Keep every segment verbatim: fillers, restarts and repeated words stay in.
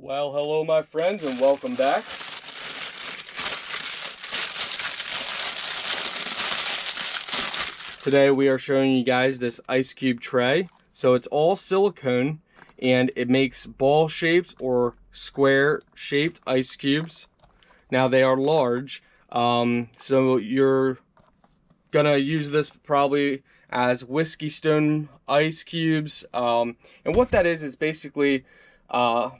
Well, hello my friends and welcome back. Today we are showing you guys this ice cube tray. So it's all silicone and it makes ball shapes or square shaped ice cubes. Now they are large, um, so you're gonna use this probably as whiskey stone ice cubes. Um, and what that is is basically uh,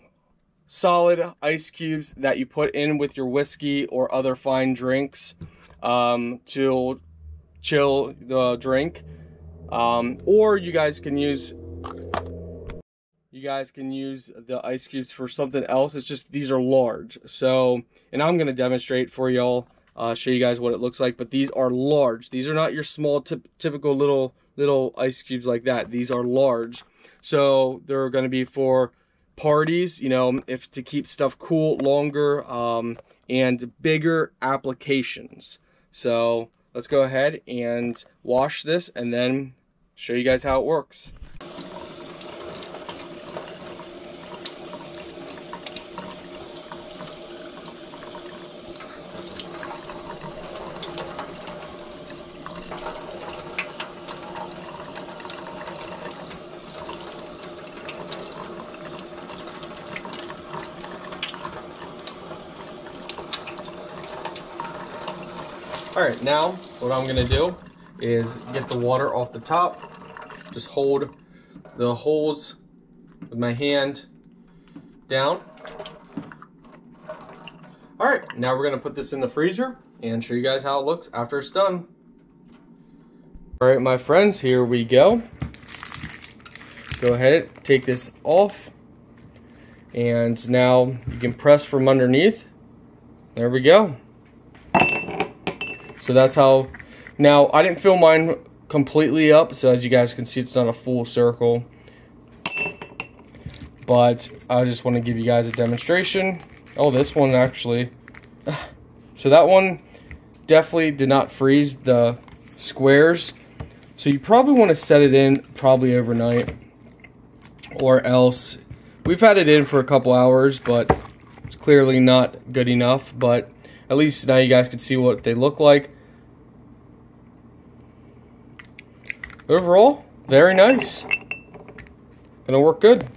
solid ice cubes that you put in with your whiskey or other fine drinks um, to chill the drink, um, or you guys can use you guys can use the ice cubes for something else. It's just these are large, so and I'm gonna demonstrate for y'all, uh, show you guys what it looks like. But these are large. These are not your small typical little little ice cubes like that. These are large, so they're gonna be for parties, you know, if to keep stuff cool longer, um, and bigger applications. So let's go ahead and wash this and then show you guys how it works. All right, now what I'm gonna do is get the water off the top. Just hold the holes with my hand down. All right, now we're gonna put this in the freezer and show you guys how it looks after it's done. All right, my friends, here we go. Go ahead, take this off. And now you can press from underneath. There we go. So that's how. Now I didn't fill mine completely up, so as you guys can see, it's not a full circle, but I just want to give you guys a demonstration. Oh, this one actually. So that one definitely did not freeze the squares. So you probably want to set it in probably overnight, or else we've had it in for a couple hours, but it's clearly not good enough. But at least now you guys can see what they look like. Overall, very nice. Gonna work good.